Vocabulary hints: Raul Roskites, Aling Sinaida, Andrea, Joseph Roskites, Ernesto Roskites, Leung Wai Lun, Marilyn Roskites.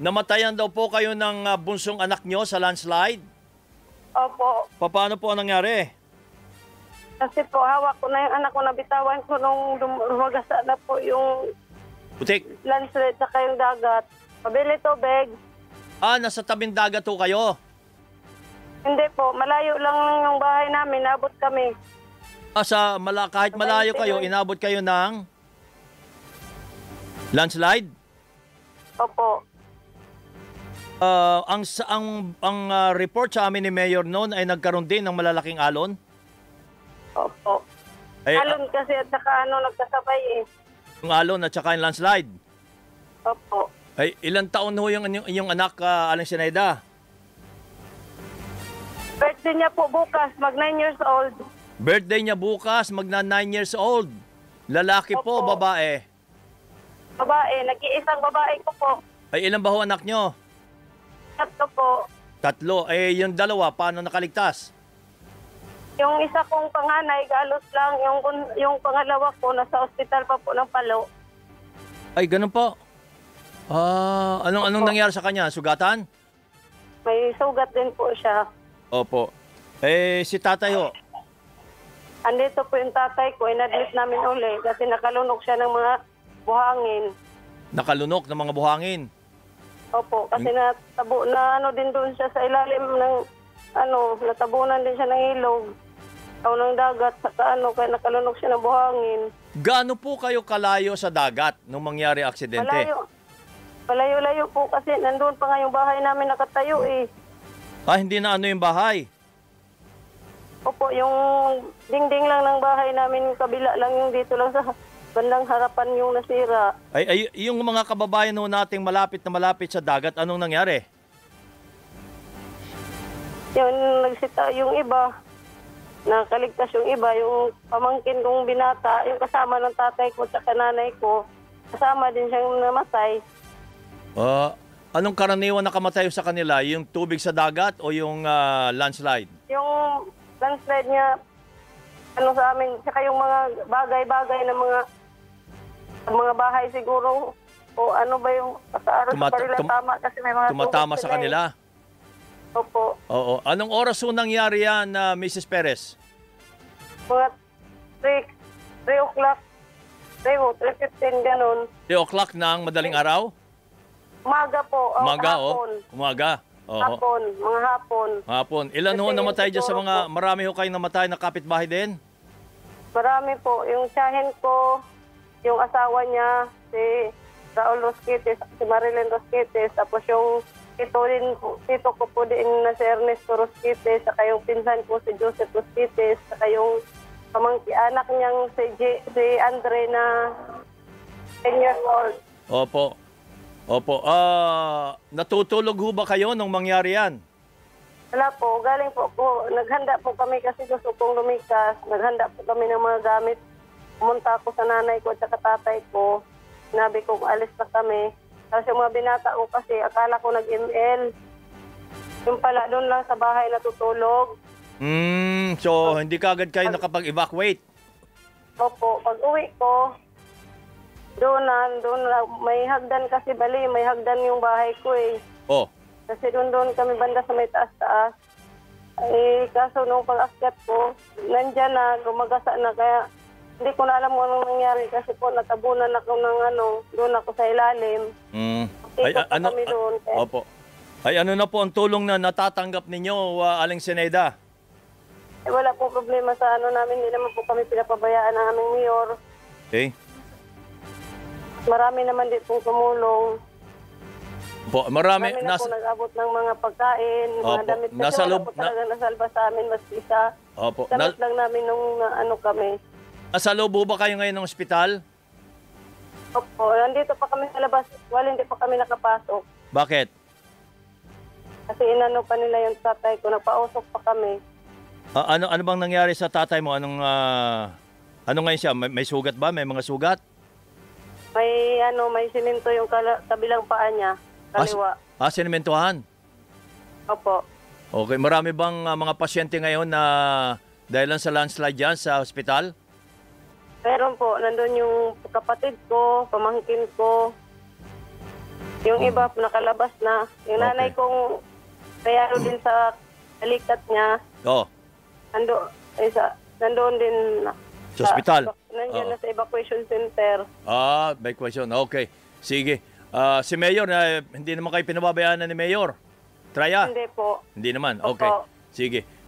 Namatayan daw po kayo ng bunsong anak nyo sa landslide? Opo. Paano po ang nangyari? Kasi po hawak ko na yung anak ko, nabitawan ko nung lumagasa na po yung putik landslide saka yung dagat. Pabili tubig. Ah, nasa tabing dagat po kayo? Hindi po, malayo lang yung bahay namin, inabot kami. Ah, sa kahit malayo kayo, inabot kayo ng landslide? Opo. Ang report sa amin ni Mayor noon ay nagkaroon din ng malalaking alon? Opo. Ay, alon kasi at saka nagkasabay eh. Yung alon at saka yung landslide? Opo. Ay, ilang taon ho yung anak, Aling Sinaida? Birthday niya po bukas, mag 9 years old. Birthday niya bukas, mag 9 years old. Lalaki Opo. Po, babae? Babae, nag-iisang babae ko po. Ay, ilan ba ho anak nyo? Tatlo po. Tatlo. Eh, yung dalawa, paano nakaligtas? Yung isa kong panganay, galos lang. Yung pangalawa ko, nasa ospital pa po ng Palo. Ay, ganun po. Ah, anong nangyari sa kanya? Sugatan? May sugat din po siya. Opo. Eh, si tatay ho? Andito po yung tatay ko. Inadmit namin uli kasi nakalunok siya ng mga buhangin. Nakalunok ng mga buhangin? Opo, kasi natabo na din doon siya sa ilalim ng natabunan din siya ng ilog o ng dagat sa kaya nakalunok siya ng buhangin. Gaano po kayo kalayo sa dagat nung mangyari aksidente? Palayo-layo po kasi nandoon pa nga yung bahay namin nakatayo eh. Ah, hindi na yung bahay? Opo, yung dingding lang ng bahay namin, kabila lang yung dito lang sa bandang harapan yung nasira. Ay, yung mga kababayan ho nating malapit na malapit sa dagat, anong nangyari? Yun, nagsita yung iba. Nakaligtas yung iba. Yung pamangkin kong binata, yung kasama ng tatay ko at nanay ko, kasama din siyang namatay. Anong karaniwan na kamatay sa kanila? Yung tubig sa dagat o yung landslide? Yung landslide niya, sa amin, saka yung mga bagay-bagay na mga bahay siguro o yung sa tama kasi may mga tumatama sa kanila. Opo. Oo. Anong oras ho nangyari yan, Mrs. Perez? Mga 3 o'clock. 3:15 ganun. 3 o'clock ng madaling araw? Umaga po. Umaga, hapon. Umaga. Oo. Hapon. Mga hapon. Hapon. Ilan ho namatay dyan sa mga marami ho kayong namatay na kapitbahay din? Marami po. Yung tiyahin ko, yung asawa niya, si Raul Roskites, si Marilyn Roskites, tapos yung tito ko po din na si Ernesto Roskites, saka yung pinsan ko si Joseph Roskites, saka yung pamangki-anak niyang si Andrea na 10 years old. Opo. Opo. Natutulog ho ba kayo nung mangyari yan? Wala po. Galing po ako. Naghanda po kami kasi gusto kong lumikas. Naghanda po kami ng mga gamit. Pumunta ako sa nanay ko at sa tatay ko. Sinabi ko alis na kami. Tapos yung mga binata ko kasi akala ko nag-ML. Yung pala doon lang sa bahay natutulog. So hindi ka agad kayo nakapag-evacuate? Opo. Pag-uwi ko, doon may hagdan kasi bali, may hagdan yung bahay ko eh. Oh. Kasi doon kami banda sa may taas-taas. Eh, kaso nung pag-akyat ko, nandyan na, lumagasa na kaya hindi ko na alam kung anong nangyari kasi po natabunan ako ng doon ako sa ilalim. Ay, kami doon. Opo. Ay, ano na po ang tulong na natatanggap ninyo, Aling Sinaida? Eh, wala pong problema sa namin, hindi naman po kami pinapabayaan ng aming mayor. Okay. Marami naman din pong tumulong. Po, marami na po nag-abot ng mga pagkain, mga damit. Kasi wala po talaga nasalba sa amin, mas isa. Opo. Damit lang namin nung kami. Nasa loob ba kayo ngayon ng ospital? Opo, nandito pa kami sa labas. Well, hindi pa kami nakapasok. Bakit? Kasi pa nila yung tatay ko, nagpausok pa kami. Ano bang nangyari sa tatay mo? Ano ngayon siya? May sugat ba? May mga sugat? May may siminto yung kabilang paa niya, kaliwa. Sinimentohan? Opo. Okay, marami bang mga pasyente ngayon na dahil sa landslide dyan sa hospital? Meron po, nandun yung kapatid ko, pamangkin ko. Yung iba nakalabas na. Yung nanay kong kayaro din sa alikat niya. Oo. Nandoon din sa hospital. Nandiyan na sa evacuation center. Ah, evacuation. Okay. Sige. Si Mayor, hindi naman kayo pinababayaan na ni Mayor. Hindi po. Hindi naman. Okay. Sige.